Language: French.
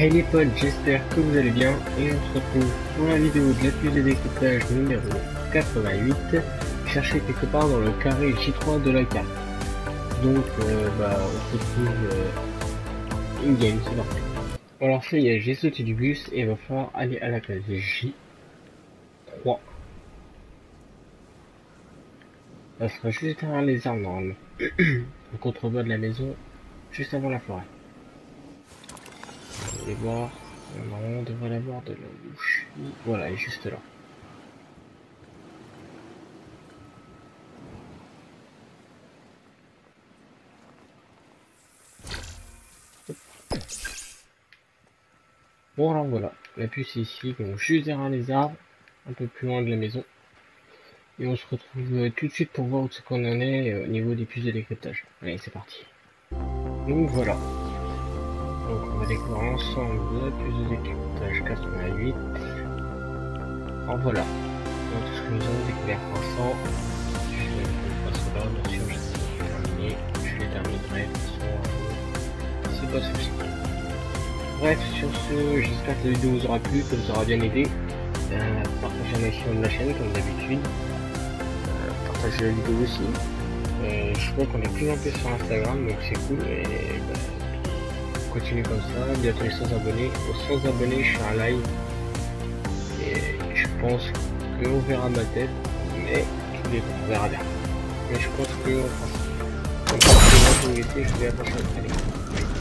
Hey les potes, j'espère que vous allez bien et on se retrouve pour la vidéo de la puce de décryptage numéro 88, cherchée quelque part dans le carré J3 de la carte. Donc on se retrouve in-game, c'est parti. Alors ça y est, j'ai sauté du bus et il va falloir aller à la case J3. Ça sera juste derrière les arbres normalement, au contrebas de la maison, juste avant la forêt. On va les voir, on devrait la voir de là où je suis. Voilà, elle est juste là. Bon alors voilà, la puce est ici, donc juste derrière les arbres, un peu plus loin de la maison. Et on se retrouve tout de suite pour voir où c'est qu'on en est au niveau des puces de décryptage. Allez, c'est parti. Donc voilà. Donc on va découvrir l'ensemble de la puce de décryptage 88. Alors voilà. Donc tout ce que nous avons découvert pour l'instant. Je passe là, bien sûr, je les terminerai de toute façon. C'est pas souci. Bref, sur ce, j'espère que la vidéo vous aura plu, que vous aura bien aidé. Partagez un maximum de la chaîne comme d'habitude. Partagez la vidéo aussi. Je crois qu'on est plus en plus sur Instagram, donc c'est cool. Et continuez comme ça. Bientôt les 100 abonnés. Aux 100 abonnés, je suis en live. Et je pense qu'on verra ma tête, mais on verra bien. Mais je pense qu'on fera ça. Comme ça, je vais la prochaine. Allez.